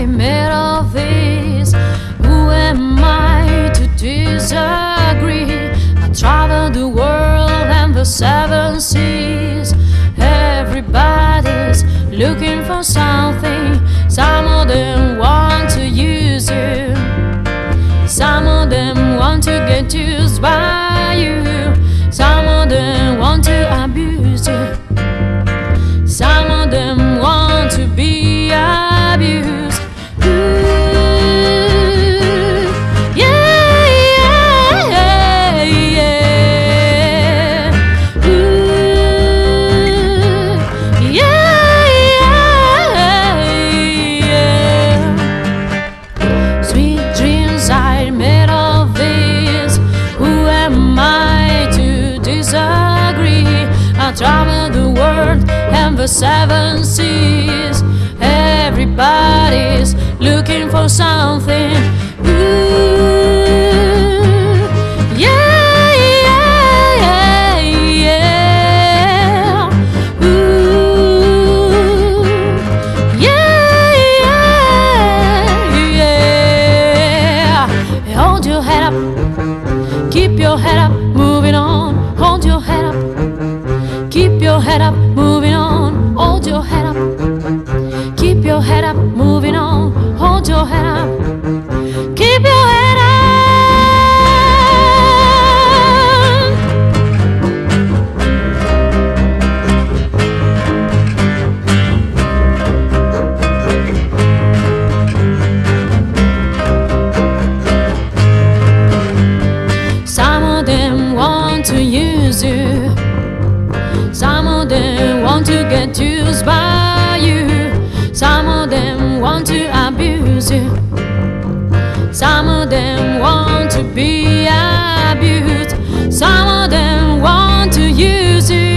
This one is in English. I made of this? Who am I to disagree? I traveled the world and the 7 seas. Everybody's looking for something. Some of them want to use you, some of them want to get used by you, some of them want to abuse you. Some of them want to be abused. Ooh, yeah, yeah, yeah. Ooh, yeah, yeah, yeah. Sweet dreams I made of this. Who am I to disagree? I traveled the world and the 7 seas. Everybody's looking for something. Ooh, yeah, yeah, yeah. Ooh, yeah, yeah, yeah. Hold your head up, keep your head up, moving on. Hold your head up, keep your head up, moving on. Hold your head up, keep your head up, moving on. Hold your head up, keep your head up. Some of them want to use you, some of them want to get used by you, some of them want to abuse you, some of them want to be abused, some of them want to use you.